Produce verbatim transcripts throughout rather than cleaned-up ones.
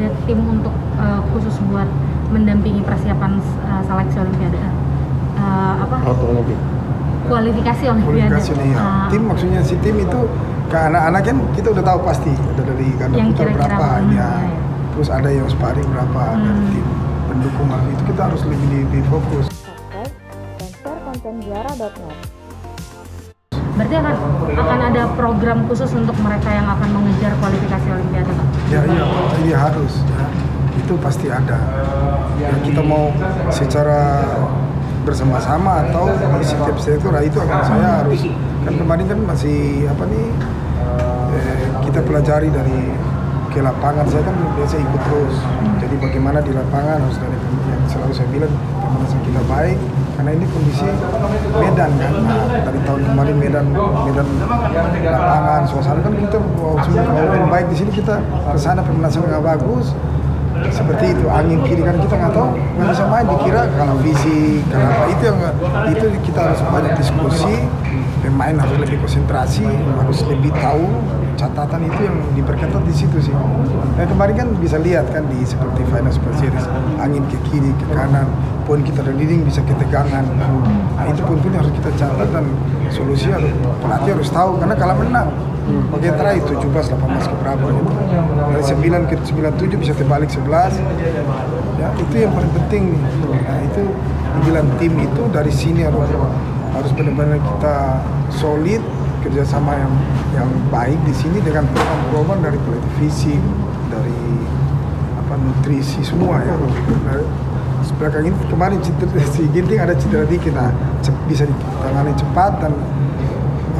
ada tim untuk uh, khusus buat mendampingi persiapan uh, seleksi Olimpiade uh, apa? Olimpiade. Kualifikasi Olimpiade. Kualifikasi uh, tim maksudnya si tim itu ke anak-anak kan kita udah tahu pasti ada dari kandang putra berapa ya. Terus ada yang sparring berapa hmm. dari tim pendukung itu kita harus lebih lebih fokus. Subscribe dan share konten Juaradotnet. Berarti akan, akan ada program khusus untuk mereka yang akan mengejar kualifikasi Olimpiade, Pak? Ya, iya, iya harus. Ya. Itu pasti ada. Ya, kita mau secara bersama-sama atau setiap setora itu akan saya harus. Kan kemarin kan masih apa nih? Eh, kita pelajari dari ke lapangan. Saya kan biasa ikut terus. Jadi bagaimana di lapangan harus dari yang selalu saya bilang pemanasan kita baik. Karena ini kondisi Medan kan, nah, dari tahun kemarin Medan, Medan lapangan, suasana kan kita walaupun baik di sini kita kesana pemanasan nggak bagus. Seperti itu angin kiri kan kita nggak tahu nggak bisa main dikira kalau visi kenapa itu yang itu kita harus banyak diskusi. Pemain harus lebih konsentrasi, harus lebih tahu catatan itu yang diperketat di situ sih. Nah kemarin kan bisa lihat kan di seperti final super series angin ke kiri ke kanan, poin kita leading bisa ketegangan. Nah itu pun-pun harus kita catat dan solusi harus pelatih harus tahu karena kalah menang. Bagian terakhir tujuh belas delapan belas ke berapa itu dari sembilan ke sembilan puluh tujuh bisa terbalik sebelas. Ya itu yang paling penting nih. Nah itu dibilang tim itu dari sini harus harus benar-benar kita solid kerjasama yang yang baik di sini dengan program-program dari televisi, dari apa nutrisi semua ya. Belakang ini kemarin cedera, si Ginting ada cedera dikit, nah bisa ditangani cepat dan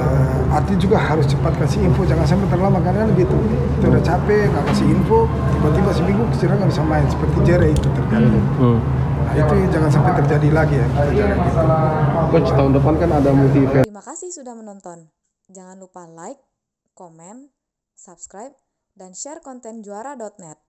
uh, atlet juga harus cepat kasih info, jangan sampai terlama karena gitu. Kita udah capek nggak kasih info, tiba-tiba seminggu cedera nggak bisa main seperti Jere itu terjadi. Hmm. Nah, itu jangan sampai terjadi lagi ya. Coach, tahun depan kan ada multi event. Terima kasih sudah menonton. Jangan lupa like, komen, subscribe, dan share konten Juaradotnet.